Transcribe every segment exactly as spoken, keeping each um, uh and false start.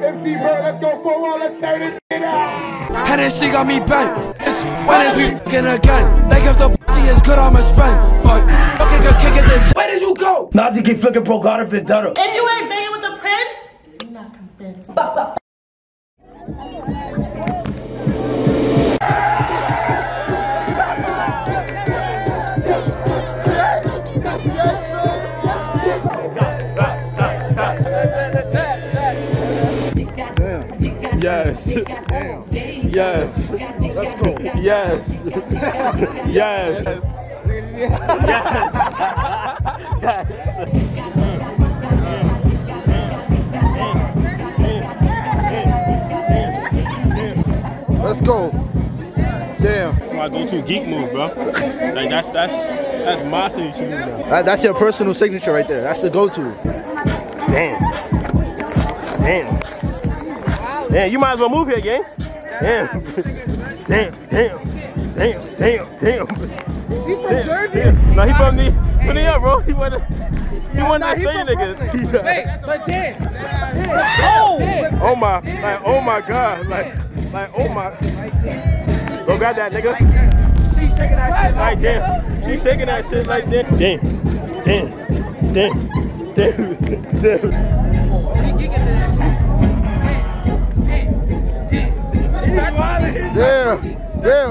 MCVERTT, let's go forward, let's turn this shit out. And then she got me bent. It's when is we fucking again? Like if the pussy is good, I'ma spend. But fucking a kick at this. Where did you go? Nazi keep flicking pro God of Vendetta. If you ain't banging with the prince, you're not convinced. Bop, bop. Yes. Yes. Let's go. Yes. Yes. Yes. Let's go. Damn. My go-to geek move, bro. Like that's that's that's my signature move. That, that's your personal signature right there. That's the go-to. Damn. Damn. Damn, you might as well move here, gang. Damn. Damn, damn, damn, damn, damn. He from damn, Jersey? Damn. No, he from the, from the up, bro. He wasn't, he wasn't that same nigga. Wait, but damn. Oh! Oh my, like, oh my God. Like, like, oh my. Go grab that, nigga. She's shaking that shit like damn. She's shaking that shit like damn. Damn, damn, damn, damn, damn. Oh, he geeking that. Damn, damn, damn, damn,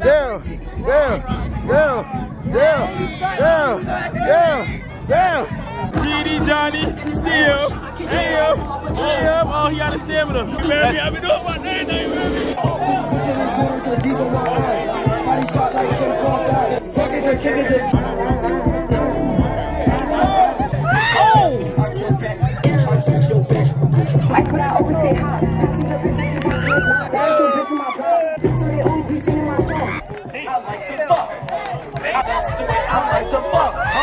damn, damn, damn, damn. G E D Johnny, still, damn, damn. Oh, he got a stamina. You feel me? I've been doing my thing, you feel me? Pushing his door with the diesel on high. Body shot like Kim Kardashian. Fucking her kicking this. Oh! I feel bad. I feel bad. That's what I always say, hot. Passenger position. That's the bitch from my brother. So they always be singing my song. I like to fuck. Let's do it. I like to fuck. Oh,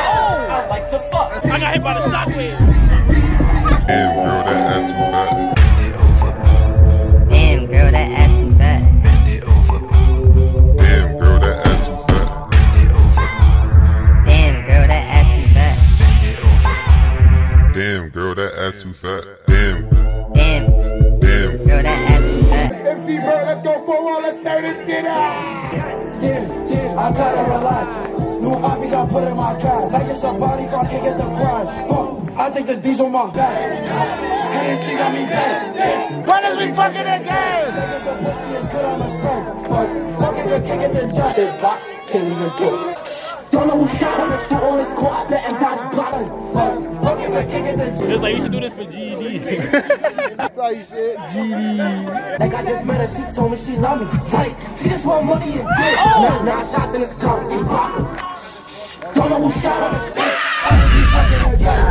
I like to fuck. I got hit by the shockwave. Damn, girl, that ass too fat. Bend it over. Damn, girl, that ass too fat. Bend it over. Damn, girl, that ass too fat. Bend it over. Damn, girl, that ass too fat. Bend it over. Damn, girl, that ass too fat. Damn. Damn. Damn, girl, that ass too fat. MCVERTT, let's go forward, let's turn this shit out. Yeah, I gotta relax. New oppies I put in my cash. Like it's a body car, can't get the crash. Fuck, I think the D's on my back. Hey, she got me back. When is we fucking again? Like the pussy is good, I'm a spend. But fucking the kick in the shot. Shit, bop, can't even do it. Don't know who shot on the shot on his court. I bet and got blooded. But fucking the kick in the shit. It's like you should do this for G E D. That's how you shit. G E D. Like I just met her, she told me she loved me. Like, she just want money and dick. Oh. Nine, nine shots in this car, you rockin'. Don't know who shot on the stick. I just be fucking again.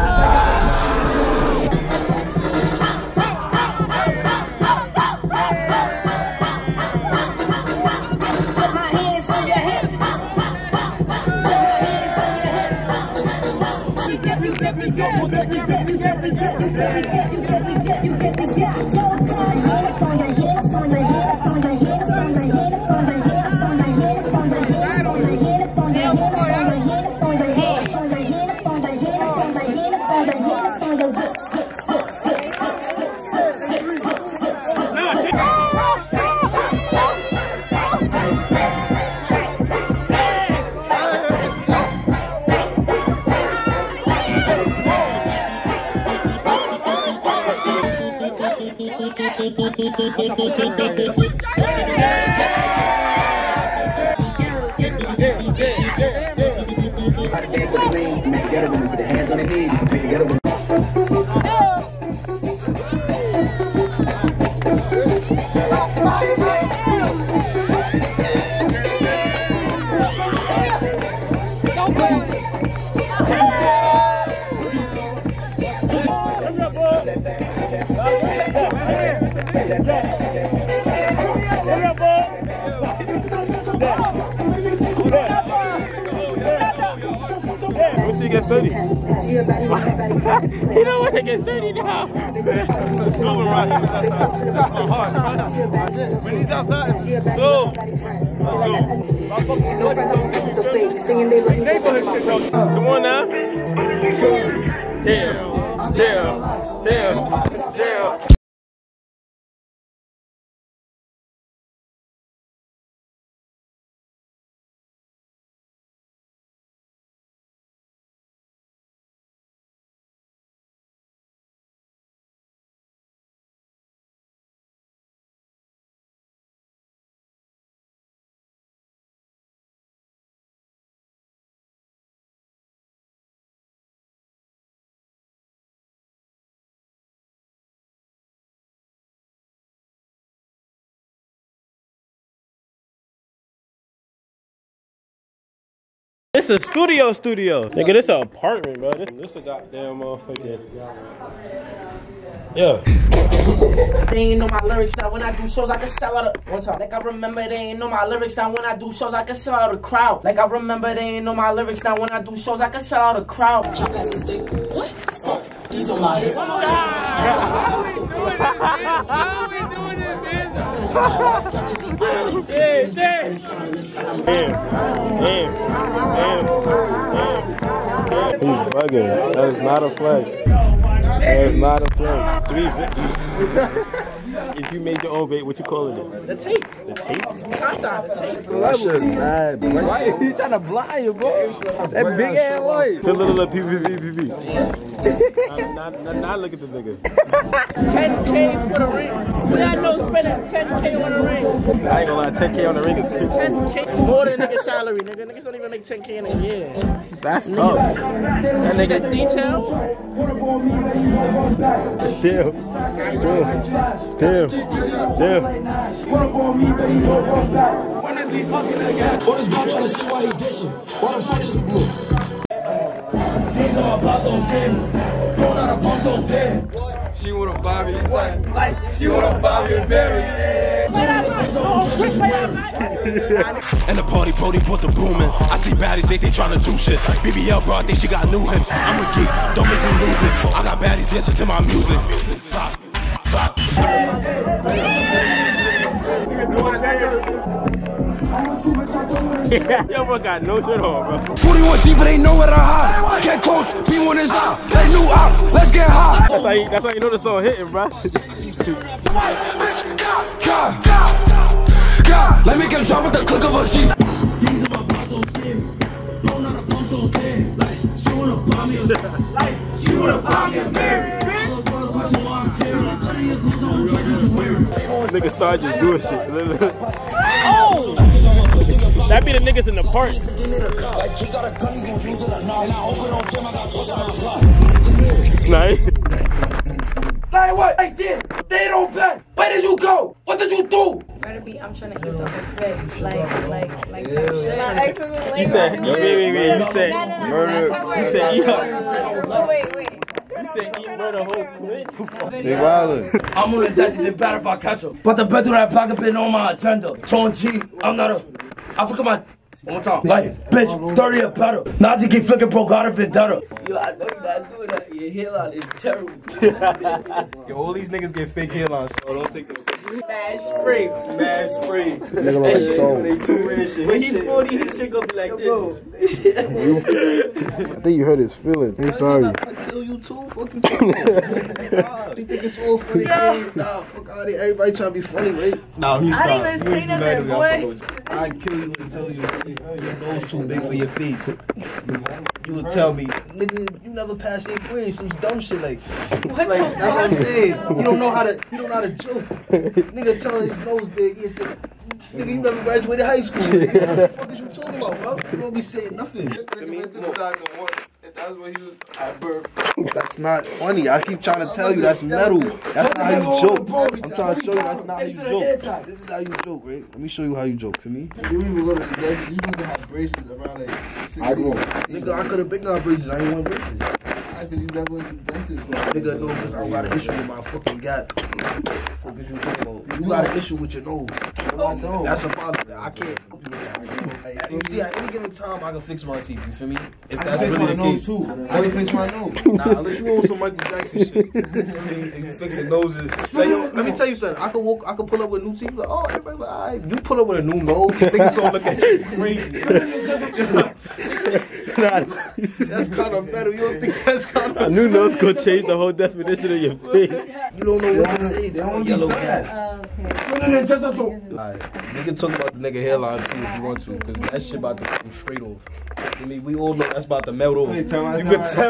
You get me down, so good. Head on your head, up on your head, up on your head, up on your head, up on your head, up on your head, up on your head, up on your head, up on your head, up on your head, up on your head, up on your head, up on your head, up on your head, up on your head. thirty. You don't want to get thirty now. Just go around here with us. It's not so hard. When he's outside, so. Come on now. Damn. Damn. Damn. Damn. It's a studio studio. Nigga, this an apartment, bro. This, this a goddamn motherfucker. Yeah. They ain't know my lyrics now. When I do shows, I can sell out a... One time. Like I remember they ain't know my lyrics now. When I do shows, I can sell out a crowd. Like I remember they ain't know my lyrics now. When I do shows, I can sell out a crowd. What? These are my... How we doing this, man? How we doing this, man? Damn, damn, damn, damn, damn. He's bugging. That is not a flex. That is not a flex. Three. If you made your own vape, what you calling it? The tape. The tape? Tata, the tape. That shit's mad, bro. Why are you trying to blind you, bro? That big ass light. The little P V P P V P. Now look at the nigga. ten K for the ring. We got no spending ten K on the ring. I ain't gonna lie, ten K on the ring is crazy. ten K more than a nigga's salary, nigga. Niggas don't even make ten K in a year. That's tough. That nigga. That detail? Damn. Damn. Damn. Damn. What up on me, but he don't walk back. When is he fucking again? What is God trying to see why he dishing? Why the fuck is he blue? These are about those games. Don't out of pump those dead. She would've Bobby. What? Like, she would've Bobby and Barry. And the party, Brody put the broom in. I see baddies, they think trying to do shit. B B L, bro, I think she got new hips. I'm a geek, don't make me lose it. I got baddies dancing to my music. Stop. Stop. Yo, bro, got no shit on, bro. forty-one deep, but they know where to hide. Get close, B one is out. They new out, let's get high. That's how you, that's how you know this song hitting, bro. God, God, God. Let me get shot with the click of a G. These are my bottoms, damn. Don't not a pump, don't damn. Like, she wanna buy me a man. Like, she wanna buy me a man. Niggas started just doing shit. Oh! That be the niggas in the park. Nice. Like what? Like this. They don't play. Where did you go? What did you do? Better be, I'm trying to get something quick. Like, like, like, yeah. Like, yeah. You said, wait, wait, wait. You said, murder. You said, yeah. Oh, wait, wait. You said he murdered a whole clip. They wildin'. I'm gonna attack the bad if I catch him. But the better that pocket been on my agenda. Tone G, I'm not a. I forgot my. One more time. Like, bitch, thirty or better. Nazi keep flicking bro, got a vendetta. Yo, I know you're not doing that. Your hairline is terrible. Yo, all these niggas get fake hairlines, so don't take them serious. Mad spray. Mad spray. That shit, they too real shit. When he forty, his shit gonna be like this. I think you hurt his feelings. I'm sorry. I'm gonna kill you too, fuck you too. You think it's all funny, man? Nah, fuck all that. Everybody trying to be funny, right? Nah, he's not. I didn't even say nothing, boy. I kill you and tell you your goals too big for your face. You would tell me, nigga, you never passed eighth grade, some dumb shit like, like that's what I'm saying. You don't know how to, you don't know how to joke. Nigga telling his nose big, he said, nigga, you never graduated high school. What the fuck is you talking about, bro? You don't be saying nothing. To me, to the doctor once. That's what he was at birth. That's not funny. I keep trying to tell you that's metal. That's not how you joke. I'm trying to show you that's not how you joke. This is how you joke, right? Let me show you how you joke to me. You even go to the desert, you used to have braces around like six. I won't. Nigga, I could have been got braces. I ain't want braces. I could you never went to the dentist. Nigga, no, because I got an issue with my fucking gap. Fuck is you talking about? You got an issue with your nose. I don't. That's a problem. I can't help you with that. Like, you see, at any given time, I can fix my teeth. You feel me? If that's really the case. Too. I didn't fix my nose. Nah, unless you own some Michael Jackson shit. And you fixing noses. Like, yo, let me tell you something. I could walk. I could pull up with new teeth. Like, oh, everybody, like, all right. You pull up with a new nose, niggas gonna look at you crazy. That's kind of metal. You don't think that's kind of? A new nose could change the whole definition of your face. You don't know what to say. They don't yellow cat. Alright, nigga, talk about the nigga hairline too if you want to, cause that shit about to come straight off. I mean, we all know that's about to melt off. You can tell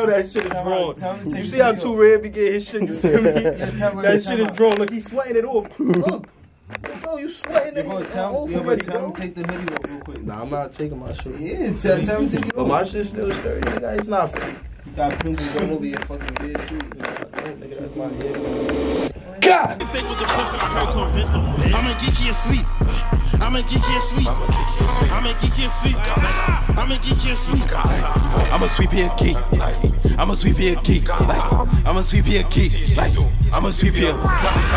that shit is drawn. You see how Too Red be getting his shit, you feel me? That shit is drawn. Look, he's sweating it off. Look. Bro, you sweating it off. Tell me to take the hoodie off real quick. Nah, I'm not taking my shit. Yeah, tell, tell me to take it off. But my shit's still sturdy, nigga. It's not free. You got pimples going over your fucking head, too. Nigga, that's my head. God! I'm a geeky and sweet. I'm a geeky and sweet. I'm a geeky and sweet. I'm a geeky and sweet. I'm a sweep here geek. I'm a sweep here geek. I'm a sweep here geek. I'm a sweep here.